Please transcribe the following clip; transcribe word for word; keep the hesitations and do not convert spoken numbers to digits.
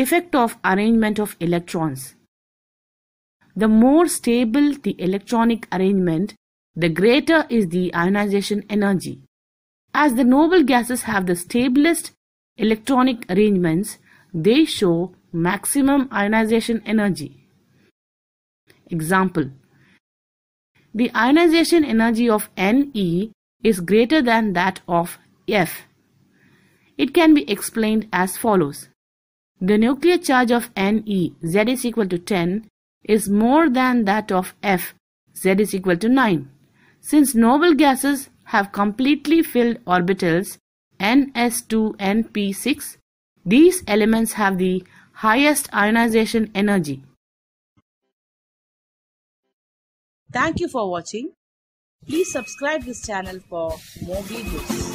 Effect of arrangement of electrons. The more stable the electronic arrangement, the greater is the ionization energy. As the noble gases have the stablest electronic arrangements, they show maximum ionization energy. Example: the ionization energy of Ne is greater than that of F. It can be explained as follows. The nuclear charge of Ne, Z is equal to ten, is more than that of F, Z is equal to nine. Since noble gases have completely filled orbitals N s two N p six, these elements have the highest ionization energy. Thank you for watching. Please subscribe this channel for more videos.